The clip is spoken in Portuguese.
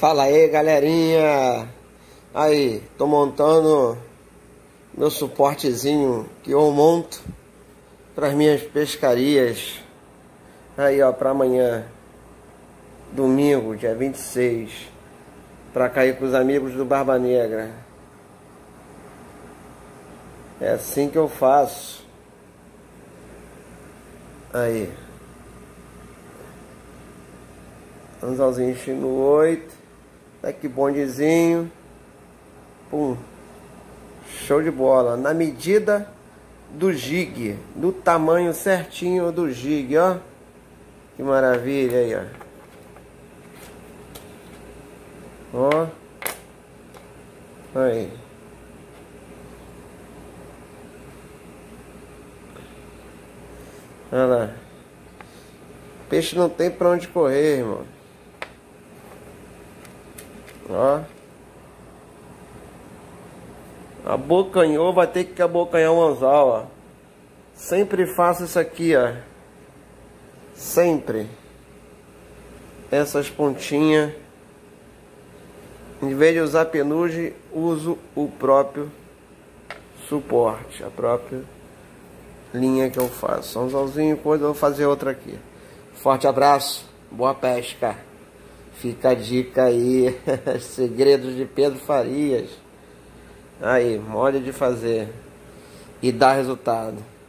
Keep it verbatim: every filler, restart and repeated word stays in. Fala aí, galerinha. Aí, tô montando meu suportezinho que eu monto para as minhas pescarias. Aí, ó, para amanhã, domingo, dia vinte e seis, para cair com os amigos do Barba Negra. É assim que eu faço. Aí, anzalzinho chino oito. Tá, que bondezinho. Pum. Show de bola. Na medida do jig, do tamanho certinho do jig, ó. Que maravilha aí, ó. Ó. Aí. Olha lá. Peixe não tem pra onde correr, irmão. Ó. Abocanhou, vai ter que abocanhar um anzal, ó. Sempre faço isso aqui, ó. Sempre. Essas pontinhas. Em vez de usar penugem, uso o próprio suporte. A própria linha que eu faço. Anzalzinho, coisa, eu vou fazer outra aqui. Forte abraço, boa pesca. Fica a dica aí. Segredos de Pedro Farias. Aí, mole de fazer e dá resultado.